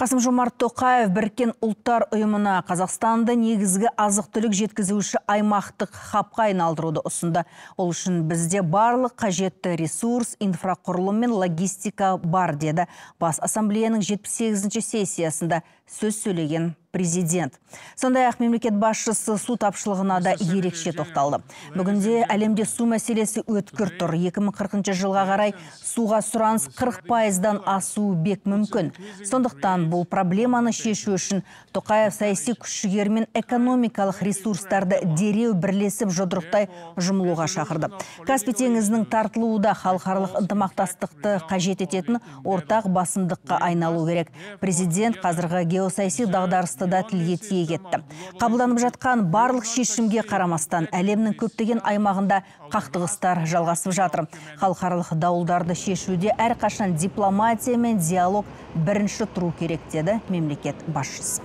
Қасым-Жомарт Тоқаев Біркен Ултар Уймына Қазақстанды негізгі азық-түлік жеткізуші аймақтық хабқа айналдыруды ұсынды. Ол үшін бізде барлық қажетті ресурс, инфрақұрылым мен логистика бар, деді Бас ассамблеяның 78-ші сессиясында сөз сөйлеген президент. Сондай-ақ мемлекет басшысы су тапшылығына да ерекше тоқталды. Бүгінде әлемде су мәселесі өткір тұр. 2040 жылға қарай суға сұраныс 40%-дан асуы бек мүмкін. Сондықтан бұл проблеманы шешу үшін Тоқаев саяси күш-жігер мен экономикалық ресурстарды дереу бірлесіп жұдырықтай жұмылуға шақырды. Каспий теңізінің тартылуы да халықаралық ынтымақтастықты қажет ететін ортақ басымдыққа айналу керек. Президент қазіргі геосаяси дағдарысты да тілге тиек етті. Қабылданып жатқан барлық шешімге қарамастан әлемнің көптеген аймағында қақтығыстар жалғасып жатыр. Халықаралық дауылдарды шешуде әрқашан дипломатия мен диалог бірінші тұру керек, деді мемлекет басшысы.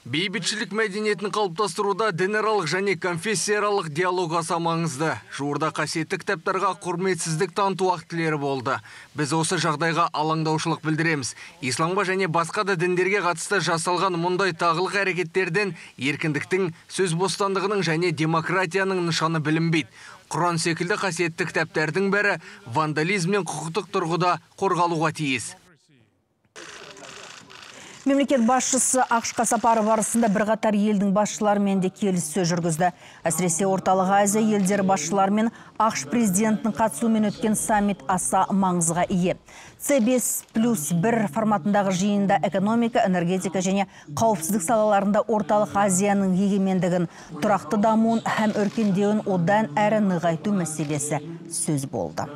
Бейбітшілік мәдениетін қалыптастыруда дінаралық және конфессияаралық диалог аса маңызды. Жуырда қасиетті кітаптарға құрметсіздік таныту актілері болды. Біз осы жағдайға алаңдаушылық білдіреміз. Исламға және басқа да діндерге қатысты жасалған мұндай тағылық әрекеттерден еркіндіктің, сөз бостандығының және демократияның нышаны білінбейді. Құран секілді қасиетті кітаптардың бәрі вандализм мен құқықтық тұрғыда қорғалуға тиіс. Мемлекет басшысы АқШ-қа сапары барысында бірқатар елдің басшыларымен де келіссөз жүргізді. Әсіресе Орталық Азия елдері басшыларымен АқШ президентінің қатысуымен өткен саммит аса маңызға ие. C5+1 форматындағы жиында экономика, энергетика және қауіпсіздік салаларында Орталық Азияның егемендігін, тұрақты дамуын һәм өркендеуін одан әрі нығайту мәселесі сөз болды.